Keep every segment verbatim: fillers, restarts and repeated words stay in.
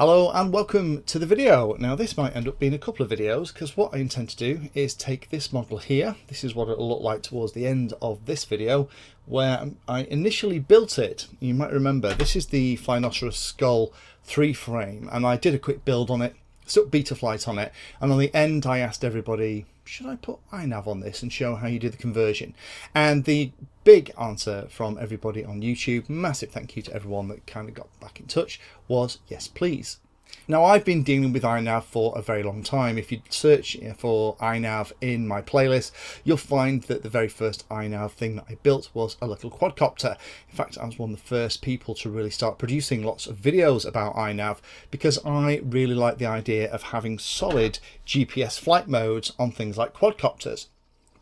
Hello and welcome to the video. Now this might end up being a couple of videos because what I intend to do is take this model here. This is what it'll look like towards the end of this video where I initially built it. You might remember this is the Rhinoceros Skull three frame and I did a quick build on it, stuck Betaflight on it, and on the end I asked everybody, should I put iNav on this and show how you do the conversion? And the big answer from everybody on YouTube, massive thank you to everyone that kind of got back in touch, was yes please. Now I've been dealing with iNav for a very long time. If you search for iNav in my playlist, you'll find that the very first iNav thing that I built was a little quadcopter. In fact, I was one of the first people to really start producing lots of videos about iNav because I really like the idea of having solid G P S flight modes on things like quadcopters.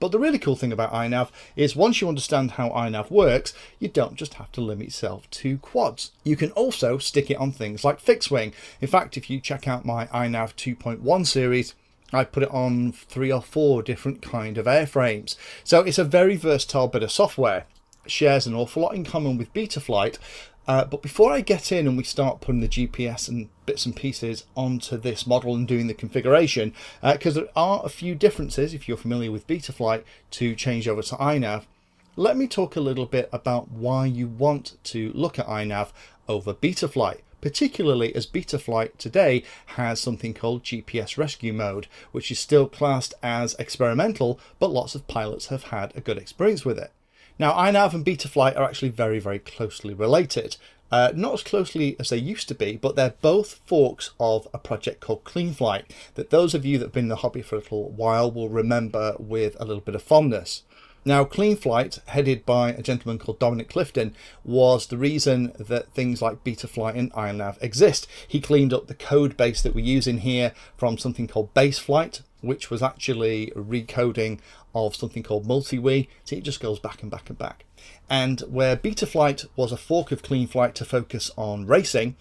But the really cool thing about iNav is once you understand how iNav works, you don't just have to limit yourself to quads. You can also stick it on things like fixed wing. In fact, if you check out my iNav two point one series, I put it on three or four different kind of airframes. So it's a very versatile bit of software. It shares an awful lot in common with Betaflight. Uh, but before I get in and we start putting the G P S and bits and pieces onto this model and doing the configuration, because uh, there are a few differences, if you're familiar with Betaflight, to change over to iNav, let me talk a little bit about why you want to look at iNav over Betaflight, particularly as Betaflight today has something called G P S Rescue Mode, which is still classed as experimental, but lots of pilots have had a good experience with it. Now, iNav and Betaflight are actually very, very closely related. Uh, not as closely as they used to be, but they're both forks of a project called CleanFlight that those of you that have been in the hobby for a little while will remember with a little bit of fondness. Now, CleanFlight, headed by a gentleman called Dominic Clifton, was the reason that things like Betaflight and iNav exist. He cleaned up the code base that we use in here from something called BaseFlight, which was actually recoding of something called MultiWii. So it just goes back and back and back. And where Betaflight was a fork of CleanFlight to focus on racing,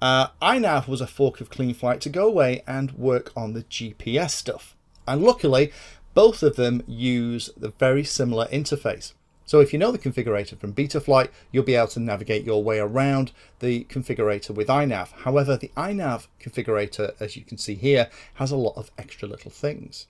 uh, iNav was a fork of CleanFlight to go away and work on the G P S stuff. And luckily, both of them use the very similar interface. So if you know the configurator from Betaflight, you'll be able to navigate your way around the configurator with iNav. However, the iNav configurator, as you can see here, has a lot of extra little things.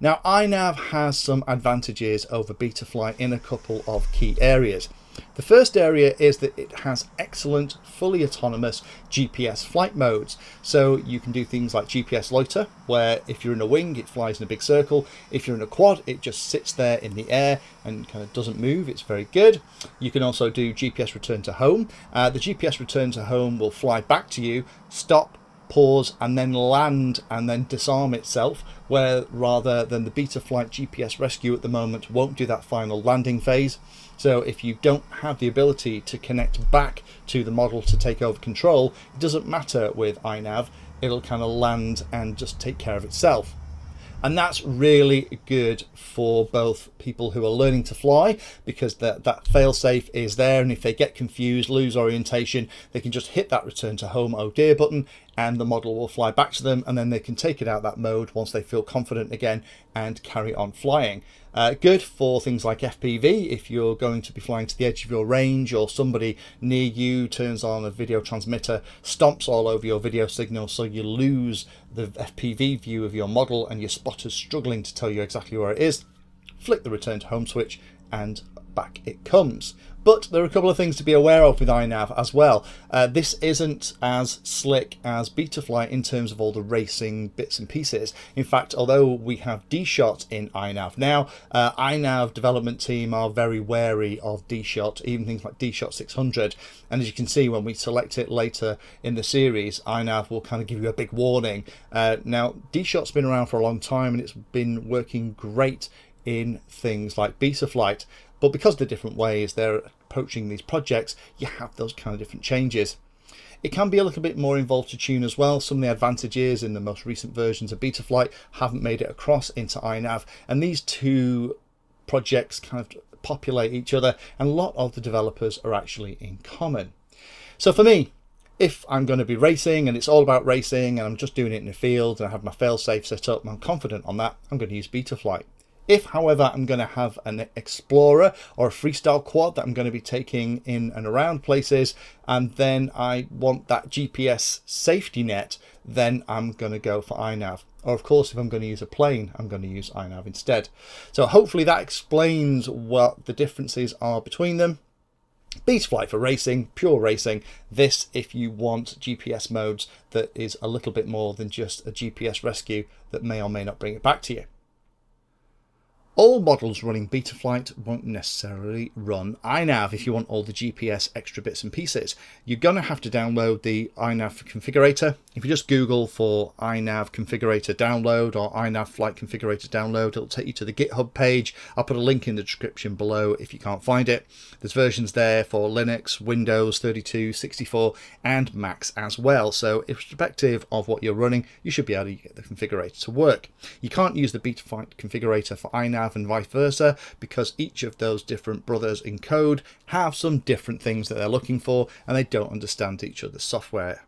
Now, iNav has some advantages over Betaflight in a couple of key areas. The first area is that it has excellent, fully autonomous G P S flight modes. So you can do things like G P S loiter, where if you're in a wing, it flies in a big circle. If you're in a quad, it just sits there in the air and kind of doesn't move. It's very good. You can also do G P S return to home. Uh, the G P S return to home will fly back to you, stop, pause, and then land and then disarm itself, where rather than the Betaflight G P S rescue at the moment won't do that final landing phase. So if you don't have the ability to connect back to the model to take over control, it doesn't matter with iNav, it'll kind of land and just take care of itself. And that's really good for both people who are learning to fly, because that, that fail-safe is there, and if they get confused, lose orientation, they can just hit that return to home oh dear button and the model will fly back to them, and then they can take it out that mode once they feel confident again and carry on flying. Uh, good for things like F P V, if you're going to be flying to the edge of your range or somebody near you turns on a video transmitter, stomps all over your video signal, so you lose the F P V view of your model and your spotter's struggling to tell you exactly where it is. Flick the return to home switch and back it comes. But there are a couple of things to be aware of with iNav as well. Uh, this isn't as slick as Betaflight in terms of all the racing bits and pieces. In fact, although we have D-Shot in iNav now, uh, iNav development team are very wary of D-Shot, even things like D shot six hundred. And as you can see, when we select it later in the series, iNav will kind of give you a big warning. Uh, now, D-Shot's been around for a long time and it's been working great in things like Betaflight. But because of the different ways they're approaching these projects, you have those kind of different changes. It can be a little bit more involved to tune as well. Some of the advantages in the most recent versions of Betaflight haven't made it across into iNav, and these two projects kind of populate each other, and a lot of the developers are actually in common. So for me, if I'm going to be racing and it's all about racing and I'm just doing it in the field and I have my fail-safe set up and I'm confident on that, I'm going to use Betaflight. If, however, I'm going to have an Explorer or a freestyle quad that I'm going to be taking in and around places, and then I want that G P S safety net, then I'm going to go for iNav. Or of course, if I'm going to use a plane, I'm going to use iNav instead. So hopefully that explains what the differences are between them. BaseFlight for racing, pure racing. This, if you want G P S modes, that is a little bit more than just a G P S rescue that may or may not bring it back to you. All models running Betaflight won't necessarily run iNav if you want all the G P S extra bits and pieces. You're going to have to download the iNav configurator. If you just Google for iNav configurator download or iNav flight configurator download, it'll take you to the GitHub page. I'll put a link in the description below if you can't find it. There's versions there for Linux, Windows thirty-two, sixty-four and Macs as well. So irrespective of what you're running, you should be able to get the configurator to work. You can't use the Betaflight configurator for iNav and vice versa, because each of those different brothers in code have some different things that they're looking for, and they don't understand each other's software.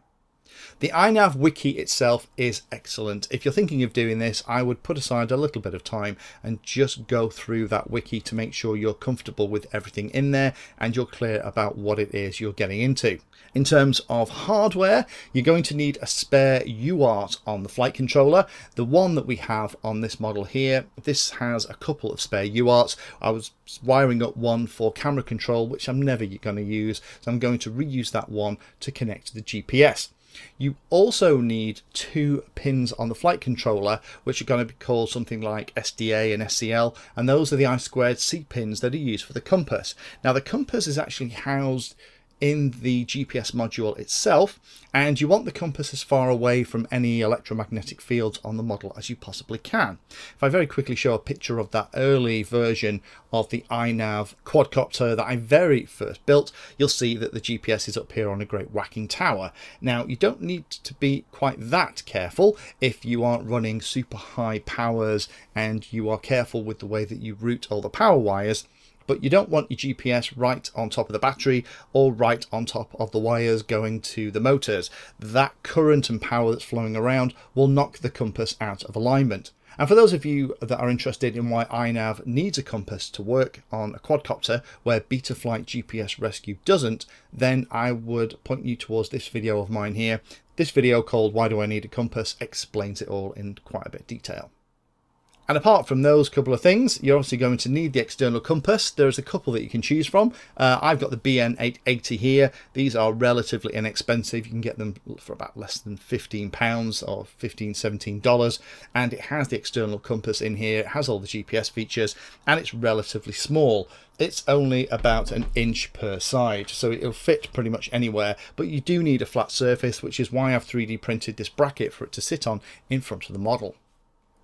The iNav wiki itself is excellent. If you're thinking of doing this, I would put aside a little bit of time and just go through that wiki to make sure you're comfortable with everything in there and you're clear about what it is you're getting into. In terms of hardware, you're going to need a spare U A R T on the flight controller. The one that we have on this model here, this has a couple of spare U A R Ts. I was wiring up one for camera control, which I'm never going to use, so I'm going to reuse that one to connect to the G P S. You also need two pins on the flight controller, which are going to be called something like S D A and S C L, and those are the I two C pins that are used for the compass. Now the compass is actually housed in the G P S module itself, and you want the compass as far away from any electromagnetic fields on the model as you possibly can. If I very quickly show a picture of that early version of the iNav quadcopter that I very first built, you'll see that the G P S is up here on a great whacking tower. Now you don't need to be quite that careful if you aren't running super high powers and you are careful with the way that you route all the power wires, but you don't want your G P S right on top of the battery or right on top of the wires going to the motors. That current and power that's flowing around will knock the compass out of alignment. And for those of you that are interested in why iNav needs a compass to work on a quadcopter where Betaflight G P S Rescue doesn't, then I would point you towards this video of mine here. This video called "Why Do I Need a Compass?" explains it all in quite a bit of detail. And apart from those couple of things, you're obviously going to need the external compass. There's a couple that you can choose from. Uh, I've got the B N eight eighty here. These are relatively inexpensive. You can get them for about less than fifteen pounds or fifteen, seventeen dollars. And it has the external compass in here. It has all the G P S features and it's relatively small. It's only about an inch per side, so it'll fit pretty much anywhere, but you do need a flat surface, which is why I've three D printed this bracket for it to sit on in front of the model.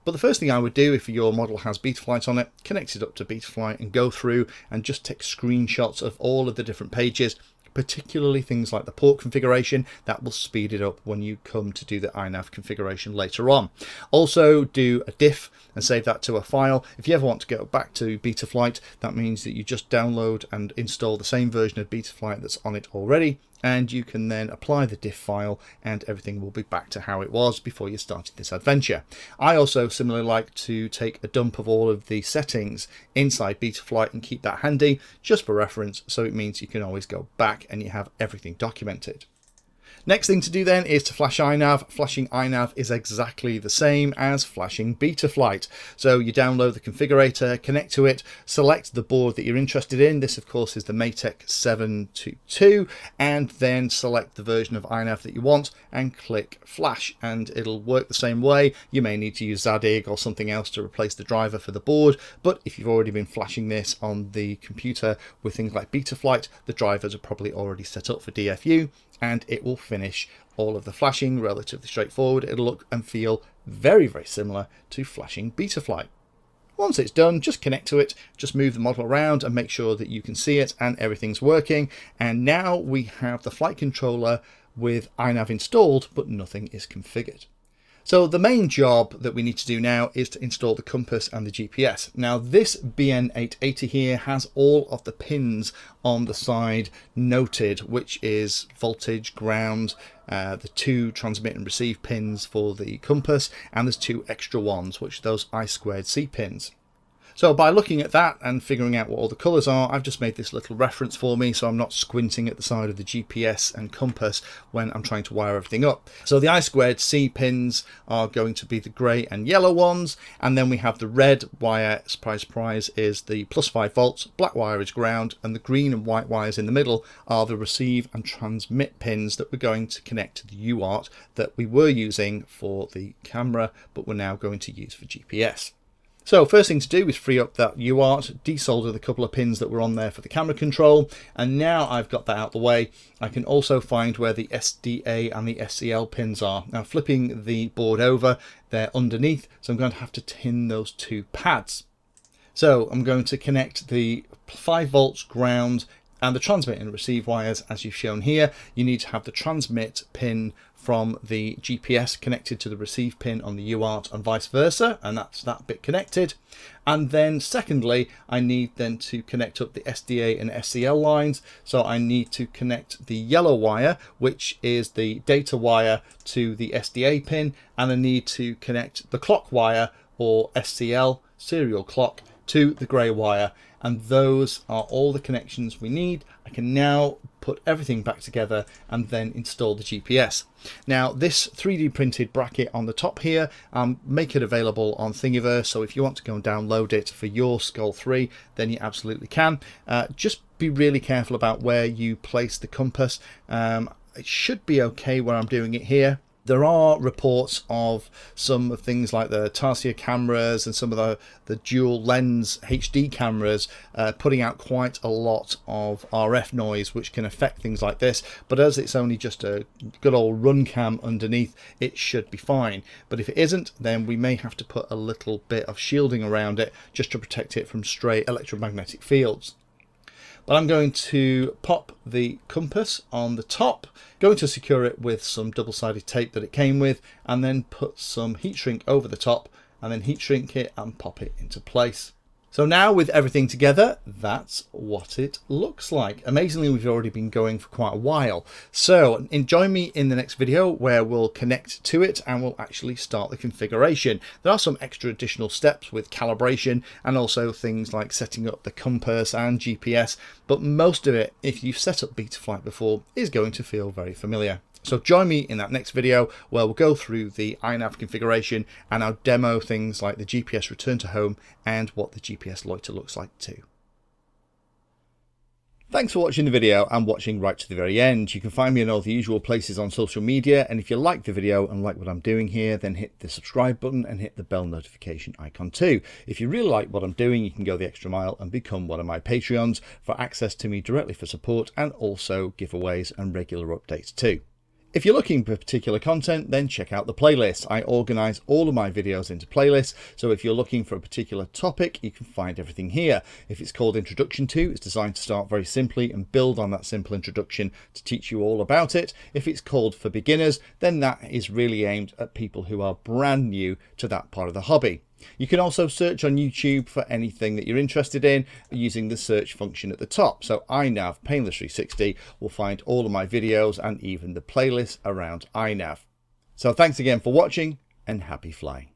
But the first thing I would do if your model has Betaflight on it, connect it up to Betaflight and go through and just take screenshots of all of the different pages, particularly things like the port configuration. That will speed it up when you come to do the iNav configuration later on. Also do a diff and save that to a file. If you ever want to go back to Betaflight, that means that you just download and install the same version of Betaflight that's on it already, and you can then apply the diff file and everything will be back to how it was before you started this adventure. I also similarly like to take a dump of all of the settings inside Betaflight and keep that handy just for reference, so it means you can always go back and you have everything documented. Next thing to do then is to flash iNav. Flashing iNav is exactly the same as flashing Betaflight. So you download the configurator, connect to it, select the board that you're interested in. This of course is the Matek seven twenty-two, and then select the version of iNav that you want and click flash, and it'll work the same way. You may need to use Zadig or something else to replace the driver for the board, but if you've already been flashing this on the computer with things like Betaflight, the drivers are probably already set up for D F U, and it will finish all of the flashing relatively straightforward. It'll look and feel very, very similar to flashing Betaflight. Once it's done, just connect to it, just move the model around and make sure that you can see it and everything's working. And now we have the flight controller with iNav installed, but nothing is configured. So the main job that we need to do now is to install the compass and the G P S. Now this B N eight eighty here has all of the pins on the side noted, which is voltage, ground, uh, the two transmit and receive pins for the compass, and there's two extra ones, which are those I two C pins. So by looking at that and figuring out what all the colours are, I've just made this little reference for me so I'm not squinting at the side of the G P S and compass when I'm trying to wire everything up. So the I squared C pins are going to be the grey and yellow ones, and then we have the red wire, surprise surprise, is the plus five volts, black wire is ground, and the green and white wires in the middle are the receive and transmit pins that we're going to connect to the U A R T that we were using for the camera but we're now going to use for G P S. So first thing to do is free up that U A R T, desolder the couple of pins that were on there for the camera control, and now I've got that out of the way, I can also find where the S D A and the S C L pins are. Now flipping the board over, they're underneath, so I'm going to have to tin those two pads. So I'm going to connect the five volts ground and the transmit and receive wires as you've shown here. You need to have the transmit pin from the G P S connected to the receive pin on the U A R T and vice versa, and that's that bit connected. And then secondly, I need then to connect up the S D A and S C L lines. So I need to connect the yellow wire, which is the data wire, to the S D A pin, and I need to connect the clock wire or S C L serial clock to the grey wire, and those are all the connections we need. I can now put everything back together and then install the G P S. Now this three D printed bracket on the top here, um, make it available on Thingiverse, so if you want to go and download it for your Skull three, then you absolutely can. Uh, just be really careful about where you place the compass. Um, it should be okay where I'm doing it here. There are reports of some things like the Tarsier cameras and some of the, the dual lens H D cameras uh, putting out quite a lot of R F noise, which can affect things like this. But as it's only just a good old RunCam underneath, it should be fine. But if it isn't, then we may have to put a little bit of shielding around it just to protect it from stray electromagnetic fields. But I'm going to pop the compass on the top, going to secure it with some double-sided tape that it came with, and then put some heat shrink over the top, and then heat shrink it and pop it into place. So now with everything together, that's what it looks like. Amazingly, we've already been going for quite a while. So join me in the next video where we'll connect to it and we'll actually start the configuration. There are some extra additional steps with calibration and also things like setting up the compass and G P S, but most of it, if you've set up Betaflight before, is going to feel very familiar. So join me in that next video where we'll go through the iNav configuration and I'll demo things like the G P S return to home and what the G P S loiter looks like too. Thanks for watching the video and watching right to the very end. You can find me in all the usual places on social media, and if you like the video and like what I'm doing here, then hit the subscribe button and hit the bell notification icon too. If you really like what I'm doing, you can go the extra mile and become one of my Patreons for access to me directly for support and also giveaways and regular updates too. If you're looking for particular content, then check out the playlist. I organise all of my videos into playlists, so if you're looking for a particular topic, you can find everything here. If it's called Introduction To, it's designed to start very simply and build on that simple introduction to teach you all about it. If it's called For Beginners, then that is really aimed at people who are brand new to that part of the hobby. You can also search on YouTube for anything that you're interested in using the search function at the top. So iNav Painless three sixty will find all of my videos and even the playlists around iNav. So thanks again for watching and happy flying.